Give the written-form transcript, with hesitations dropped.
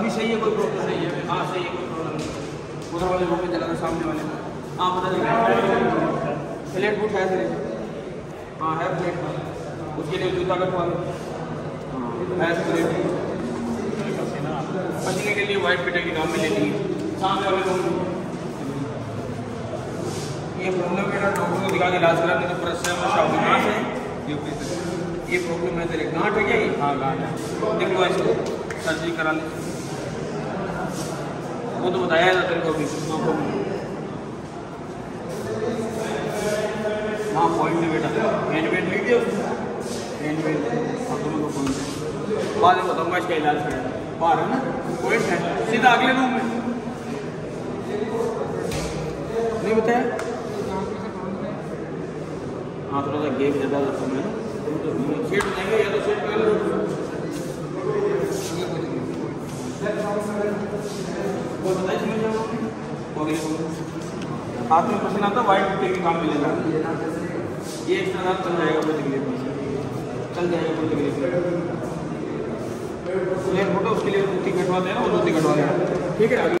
अभी सही है, कोई प्रॉब्लम नहीं है। हाँ सही है, कोई प्रॉब्लम नहीं। उधर वाले रोड पे चला था, सामने वाले का। हाँ पता नहीं, फ्लैट बूट है तेरे? हाँ है फ्लैट बूट, उसके लिए जूता कटवा लो। हाँ है फ्लैट, पसीने के लिए वाइट बेटा की काम में लेनी है। सामने वाले लोग ये प्रॉब्लम मेरा डॉक्टर को दिखा के इलाज करा, नहीं तो प्रश्न है शादी कहाँ से ये प्रॉब्लम है तेरे? गांठ है क्या ये? हाँ गांठ है, देख लो इसको सर्जरी करा ले। वो तो बताया था तेरे को भी तो हाँ पॉइंट में बैठा था, हैंड वेट लीजिए, हैंड वेट और दोनों को पॉइंट बाद में बताऊँगा इसका इलाज करें। बाहर है ना पॉइंट है, सीधा अगले रूम में नहीं बताया। हाँ थोड़ा सा गेम ज़्यादा रखो मैं सेट देंगे या तो सेट कर लो। कोई बताइए समझ जाओ होगी हाथ में पसीना आता वाइट बुटे के काम मिलेगा। ये एक्स्ट्रा हाथ चल जाएगा, कोई तकलीफ नहीं, चल जाएगा कोई तकलीफ नहीं। उसके लिए धोती कटवा देना, वो धोती कटवा देना ठीक है।